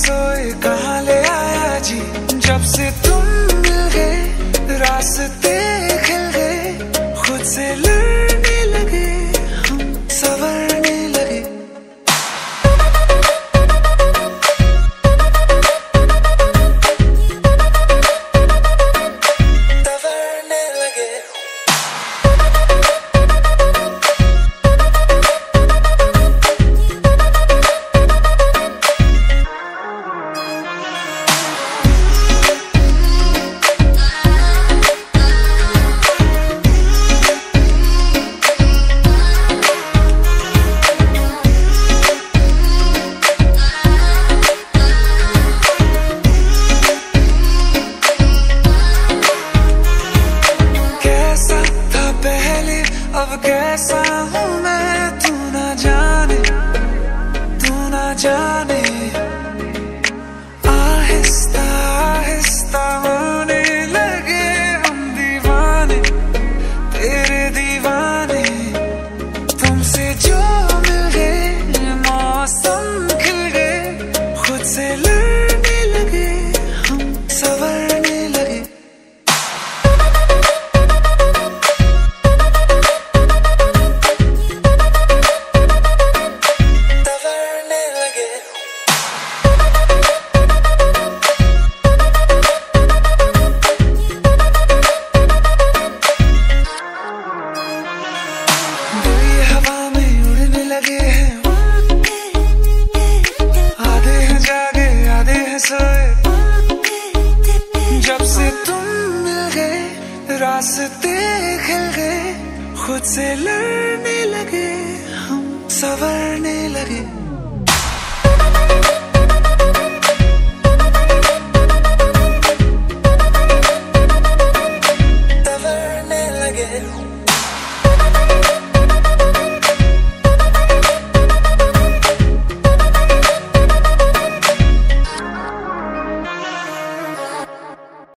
सोए कहाँ ले आया जी, जब से तुम मिल गए रास्ते खिल गए, खुद से लड़ने लगे हम संवरने लगे। कैसा हूँ मैं तू ना जाने, आहिस्ता आहिस्ता होने लगे हम दीवाने तेरे दीवाने। तुमसे जो मिल गए मौसम खिल गए, खुद से लड़ने लगे हम संवरने लगे। जब से तुम मिल गए रास्ते खिल गए, खुद से लड़ने लगे हम संवरने लगे।